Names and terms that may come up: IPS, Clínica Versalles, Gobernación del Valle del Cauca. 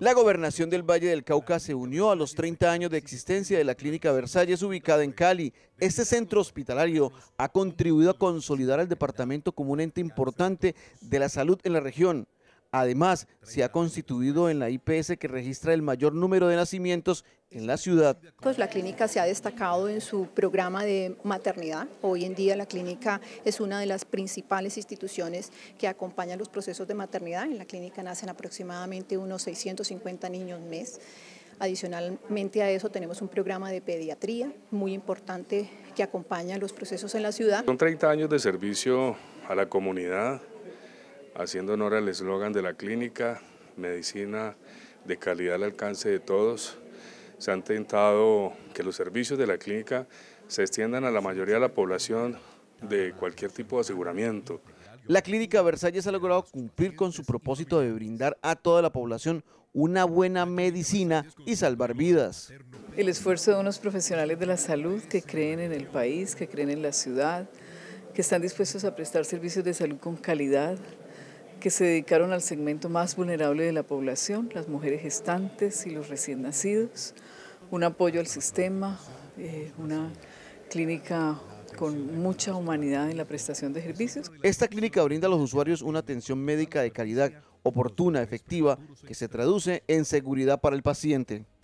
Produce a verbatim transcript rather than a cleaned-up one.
La Gobernación del Valle del Cauca se unió a los treinta años de existencia de la Clínica Versalles, ubicada en Cali. Este centro hospitalario ha contribuido a consolidar al departamento como un ente importante de la salud en la región. Además, se ha constituido en la I P S que registra el mayor número de nacimientos en la ciudad. Pues la clínica se ha destacado en su programa de maternidad. Hoy en día la clínica es una de las principales instituciones que acompañan los procesos de maternidad. En la clínica nacen aproximadamente unos seiscientos cincuenta niños al mes. Adicionalmente a eso tenemos un programa de pediatría muy importante que acompaña los procesos en la ciudad. Son treinta años de servicio a la comunidad, haciendo honor al eslogan de la clínica, medicina de calidad al alcance de todos. Se han intentado que los servicios de la clínica se extiendan a la mayoría de la población de cualquier tipo de aseguramiento. La Clínica Versalles ha logrado cumplir con su propósito de brindar a toda la población una buena medicina y salvar vidas. El esfuerzo de unos profesionales de la salud que creen en el país, que creen en la ciudad, que están dispuestos a prestar servicios de salud con calidad, que se dedicaron al segmento más vulnerable de la población, las mujeres gestantes y los recién nacidos, un apoyo al sistema, eh, una clínica con mucha humanidad en la prestación de servicios. Esta clínica brinda a los usuarios una atención médica de calidad, oportuna, efectiva, que se traduce en seguridad para el paciente.